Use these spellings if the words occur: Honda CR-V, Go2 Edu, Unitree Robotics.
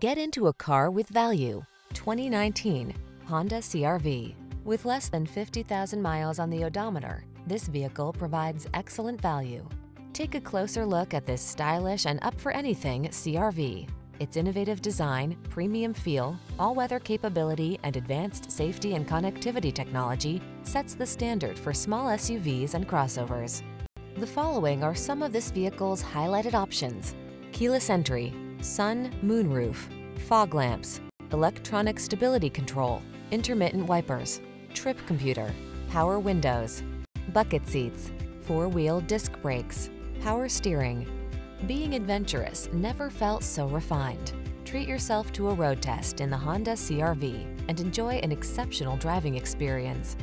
Get into a car with value. 2019 Honda CR-V. With less than 50,000 miles on the odometer, this vehicle provides excellent value. Take a closer look at this stylish and up-for-anything CR-V. Its innovative design, premium feel, all-weather capability, and advanced safety and connectivity technology sets the standard for small SUVs and crossovers. The following are some of this vehicle's highlighted options: keyless entry, sun, moonroof, fog lamps, electronic stability control, intermittent wipers, trip computer, power windows, bucket seats, four-wheel disc brakes, power steering. Being adventurous never felt so refined. Treat yourself to a road test in the Honda CR-V and enjoy an exceptional driving experience.